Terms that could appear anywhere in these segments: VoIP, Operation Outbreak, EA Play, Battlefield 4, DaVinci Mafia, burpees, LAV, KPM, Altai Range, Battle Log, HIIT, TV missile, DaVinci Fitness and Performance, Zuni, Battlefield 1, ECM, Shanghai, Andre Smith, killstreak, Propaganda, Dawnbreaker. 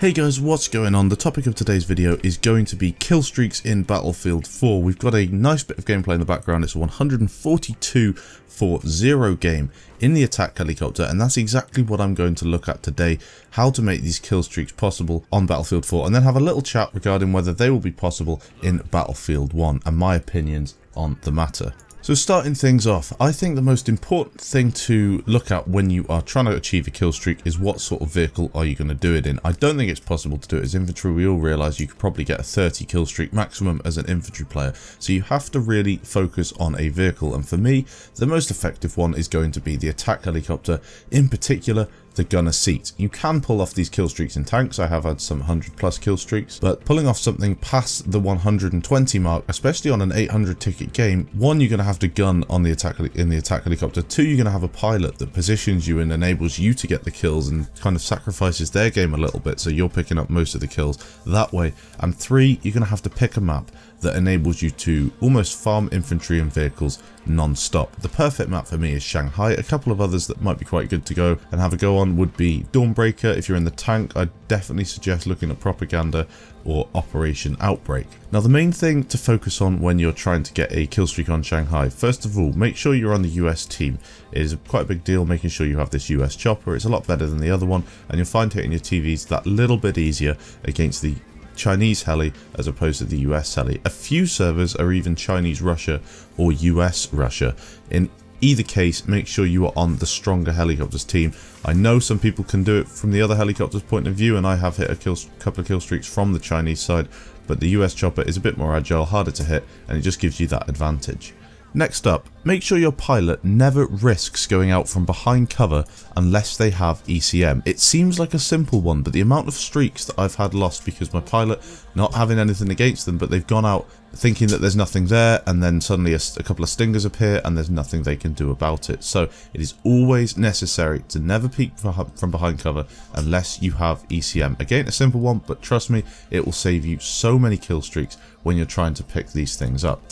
Hey guys, what's going on? The topic of today's video is going to be kill streaks in Battlefield 4. We've got a nice bit of gameplay in the background. It's a 142-4-0 game in the attack helicopter, and that's exactly what I'm going to look at today, how to make these kill streaks possible on Battlefield 4, and then have a little chat regarding whether they will be possible in Battlefield 1 and my opinions on the matter. So starting things off, I think the most important thing to look at when you are trying to achieve a kill streak is what sort of vehicle are you going to do it in. I don't think it's possible to do it as infantry. We all realise you could probably get a 30 kill streak maximum as an infantry player. So you have to really focus on a vehicle, and for me, the most effective one is going to be the attack helicopter, in particular the gunner seat. You can pull off these kill streaks in tanks. I have had some 100 plus kill streaks, but pulling off something past the 120 mark, especially on an 800 ticket game, one, you're going to have to gun on the attack helicopter. Two, you're going to have a pilot that positions you and enables you to get the kills and kind of sacrifices their game a little bit, so you're picking up most of the kills that way. And three, you're going to have to pick a map that enables you to almost farm infantry and vehicles non-stop. The perfect map for me is Shanghai. A couple of others that might be quite good to go and have a go on would be Dawnbreaker. If you're in the tank, I'd definitely suggest looking at Propaganda or Operation Outbreak. Now, the main thing to focus on when you're trying to get a killstreak on Shanghai, first of all, make sure you're on the US team. It is quite a big deal making sure you have this US chopper. It's a lot better than the other one, and you'll find hitting your TVs that little bit easier against the Chinese heli as opposed to the US heli. A few servers are even Chinese Russia or US Russia. In either case, make sure you are on the stronger helicopters team. I know some people can do it from the other helicopters point of view, and I have hit a couple of kill streaks from the Chinese side, but the US chopper is a bit more agile, harder to hit, and it just gives you that advantage. Next up, make sure your pilot never risks going out from behind cover unless they have ECM. It seems like a simple one, but the amount of streaks that I've had lost because my pilot, not having anything against them, but they've gone out thinking that there's nothing there, and then suddenly a couple of stingers appear and there's nothing they can do about it. So it is always necessary to never peek from behind cover unless you have ECM. Again, a simple one, but trust me, it will save you so many kill streaks when you're trying to pick these things up.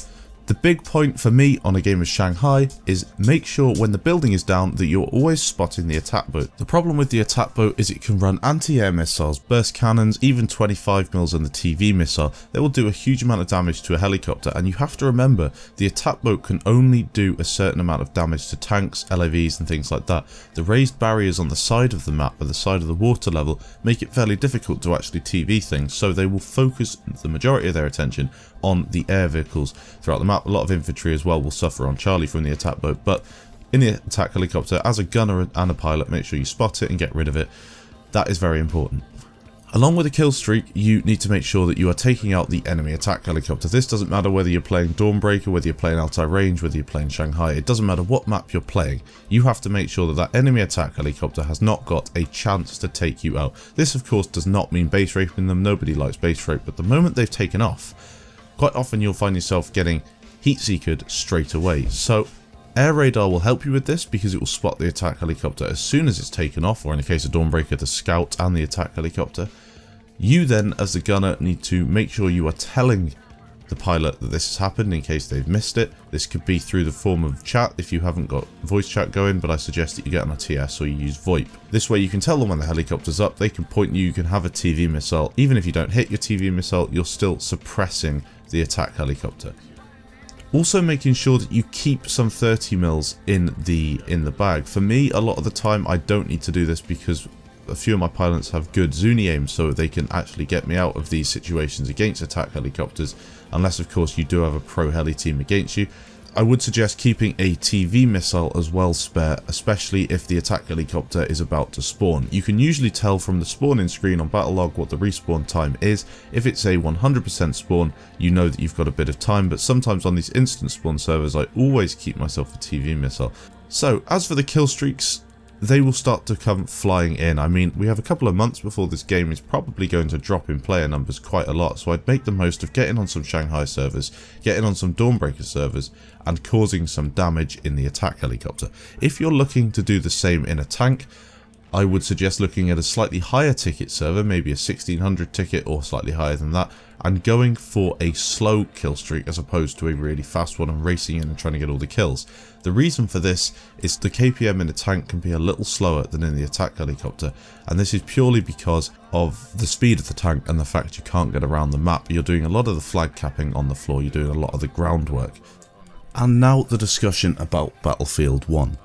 The big point for me on a game of Shanghai is make sure when the building is down that you're always spotting the attack boat. The problem with the attack boat is it can run anti-air missiles, burst cannons, even 25 mils and the TV missile. They will do a huge amount of damage to a helicopter, and you have to remember the attack boat can only do a certain amount of damage to tanks, LAVs and things like that. The raised barriers on the side of the map and the side of the water level make it fairly difficult to actually TV things, so they will focus the majority of their attention on the air vehicles throughout the map. A lot of infantry as well will suffer on Charlie from the attack boat, but in the attack helicopter, as a gunner and a pilot, make sure you spot it and get rid of it. That is very important. Along with a kill streak, you need to make sure that you are taking out the enemy attack helicopter. This doesn't matter whether you're playing Dawnbreaker, whether you're playing Altai Range, whether you're playing Shanghai. It doesn't matter what map you're playing. You have to make sure that that enemy attack helicopter has not got a chance to take you out. This, of course, does not mean base raping them. Nobody likes base rape, but the moment they've taken off, quite often you'll find yourself getting heat-seekered straight away. So air radar will help you with this because it will spot the attack helicopter as soon as it's taken off, or in the case of Dawnbreaker, the scout and the attack helicopter. You then, as the gunner, need to make sure you are telling the pilot that this has happened in case they've missed it. This could be through the form of chat if you haven't got voice chat going, but I suggest that you get on a TS or you use VoIP. This way you can tell them when the helicopter's up, they can point you, you can have a TV missile. Even if you don't hit your TV missile, you're still suppressing the attack helicopter. Also making sure that you keep some 30 mils in the bag. For me, a lot of the time I don't need to do this because a few of my pilots have good Zuni aim, so they can actually get me out of these situations against attack helicopters, unless of course you do have a pro heli team against you. I would suggest keeping a TV missile as well spare, especially if the attack helicopter is about to spawn. You can usually tell from the spawning screen on Battle Log what the respawn time is. If it's a 100% spawn, you know that you've got a bit of time, but sometimes on these instant spawn servers, I always keep myself a TV missile. So, as for the kill streaks, they will start to come flying in. I mean, we have a couple of months before this game is probably going to drop in player numbers quite a lot, so I'd make the most of getting on some Shanghai servers, getting on some Dawnbreaker servers, and causing some damage in the attack helicopter. If you're looking to do the same in a tank, I would suggest looking at a slightly higher ticket server, maybe a 1600 ticket or slightly higher than that, and going for a slow kill streak as opposed to a really fast one and racing in and trying to get all the kills. The reason for this is the KPM in a tank can be a little slower than in the attack helicopter, and this is purely because of the speed of the tank and the fact you can't get around the map. You're doing a lot of the flag capping on the floor, you're doing a lot of the groundwork. And now the discussion about Battlefield 1.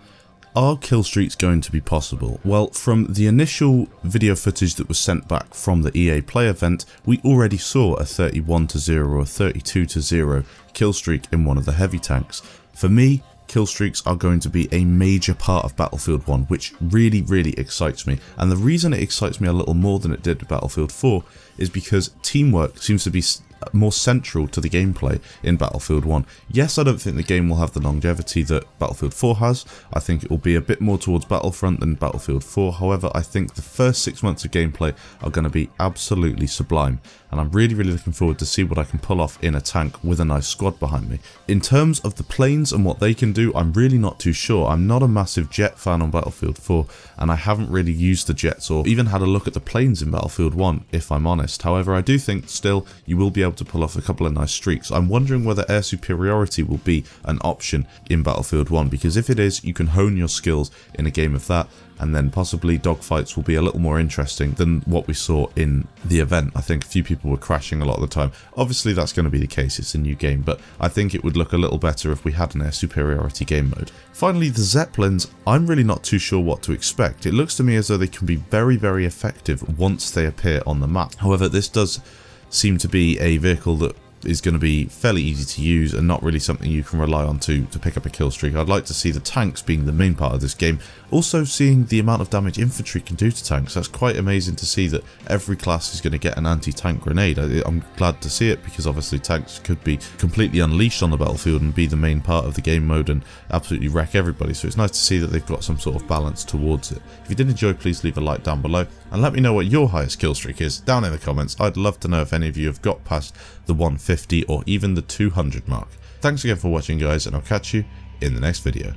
Are kill streaks going to be possible? Well, from the initial video footage that was sent back from the EA Play event, we already saw a 31-0 or a 32-0 kill streak in one of the heavy tanks. For me, kill streaks are going to be a major part of Battlefield 1, which really, really excites me. And the reason it excites me a little more than it did with Battlefield 4 is because teamwork seems to be more central to the gameplay in Battlefield 1. Yes, I don't think the game will have the longevity that Battlefield 4 has. I think it will be a bit more towards Battlefront than Battlefield 4. However, I think the first 6 months of gameplay are going to be absolutely sublime, and I'm really, really looking forward to see what I can pull off in a tank with a nice squad behind me. In terms of the planes and what they can do, I'm really not too sure. I'm not a massive jet fan on Battlefield 4, and I haven't really used the jets or even had a look at the planes in Battlefield 1, if I'm honest. However, I do think still you will be able to pull off a couple of nice streaks. I'm wondering whether air superiority will be an option in Battlefield 1, because if it is, you can hone your skills in a game of that, and then possibly dogfights will be a little more interesting than what we saw in the event. I think a few people were crashing a lot of the time. Obviously that's going to be the case, it's a new game, but I think it would look a little better if we had an air superiority game mode. Finally, the Zeppelins, I'm really not too sure what to expect. It looks to me as though they can be very, very effective once they appear on the map. However, this does seem to be a vehicle that is going to be fairly easy to use and not really something you can rely on to pick up a kill streak. I'd like to see the tanks being the main part of this game. Also seeing the amount of damage infantry can do to tanks, that's quite amazing to see that every class is going to get an anti-tank grenade. I'm glad to see it because obviously tanks could be completely unleashed on the battlefield and be the main part of the game mode and absolutely wreck everybody, so it's nice to see that they've got some sort of balance towards it. If you did enjoy, please leave a like down below and let me know what your highest kill streak is down in the comments. I'd love to know if any of you have got past the 150 or even the 200 mark. Thanks again for watching, guys, and I'll catch you in the next video.